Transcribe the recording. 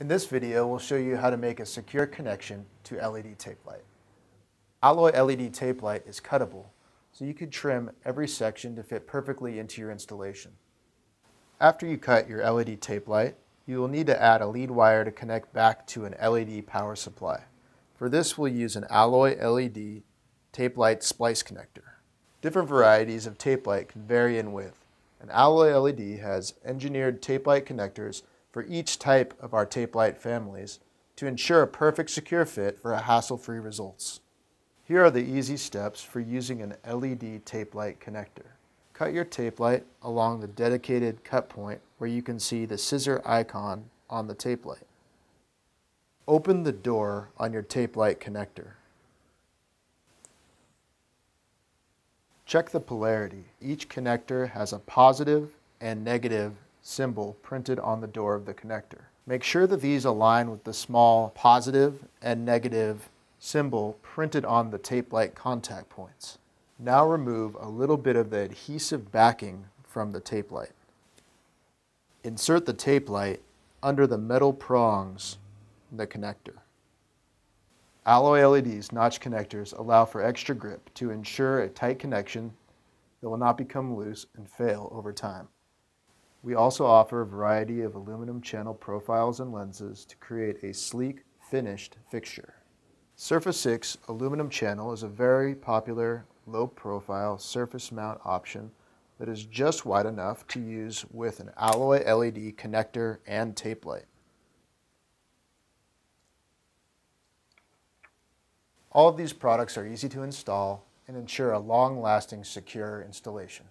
In this video, we'll show you how to make a secure connection to LED tape light. Alloy LED tape light is cuttable, so you can trim every section to fit perfectly into your installation. After you cut your LED tape light, you will need to add a lead wire to connect back to an LED power supply. For this, we'll use an Alloy LED tape light splice connector. Different varieties of tape light can vary in width. An Alloy LED has engineered tape light connectors for each type of our tape light families to ensure a perfect secure fit for hassle-free results. Here are the easy steps for using an LED tape light connector. Cut your tape light along the dedicated cut point where you can see the scissor icon on the tape light. Open the door on your tape light connector. Check the polarity. Each connector has a positive and negative symbol printed on the door of the connector. Make sure that these align with the small positive and negative symbol printed on the tape light contact points. Now remove a little bit of the adhesive backing from the tape light. Insert the tape light under the metal prongs in the connector. Alloy LED's notch connectors allow for extra grip to ensure a tight connection that will not become loose and fail over time. We also offer a variety of aluminum channel profiles and lenses to create a sleek, finished fixture. Surface 6 aluminum channel is a very popular, low-profile surface mount option that is just wide enough to use with an Alloy LED connector and tape light. All of these products are easy to install and ensure a long-lasting, secure installation.